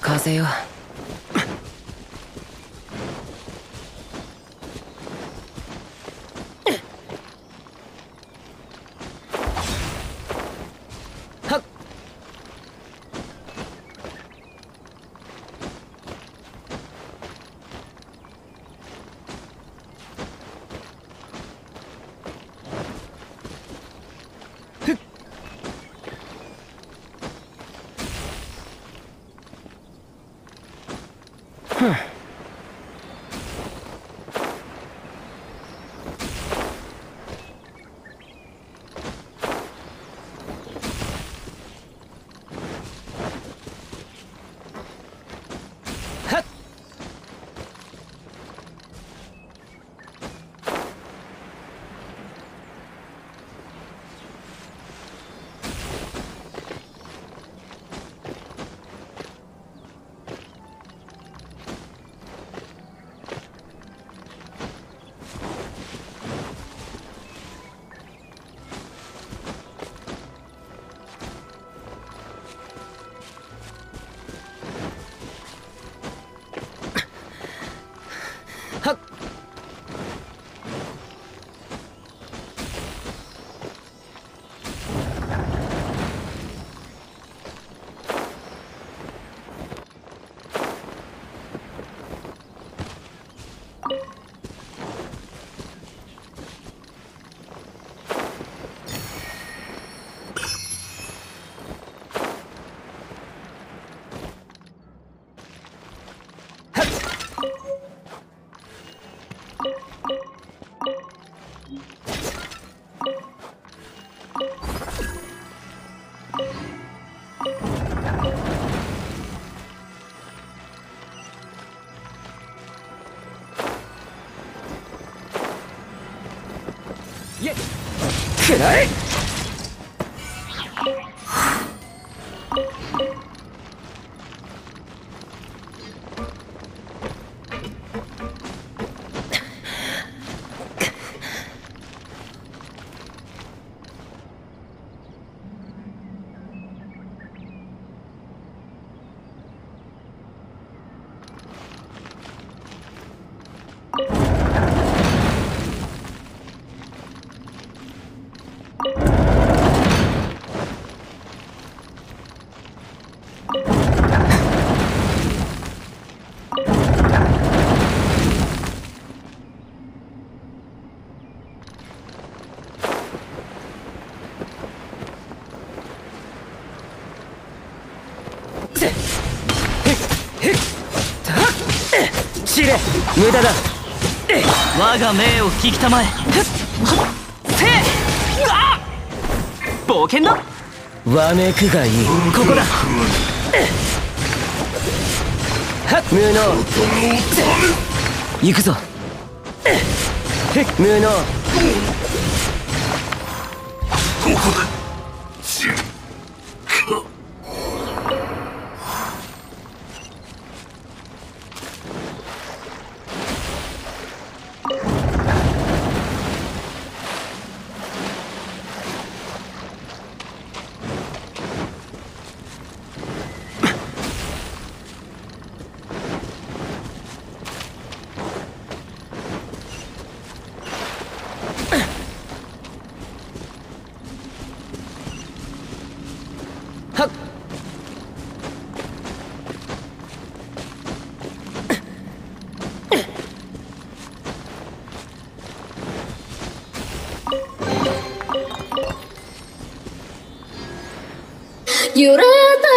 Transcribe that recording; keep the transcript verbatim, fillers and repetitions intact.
風よ。くらえ。無駄だ。我が命を聞きたまえ。冒険だ。わめくがいい。ここだ。無能。行くぞ。無能。ここだ。揺れた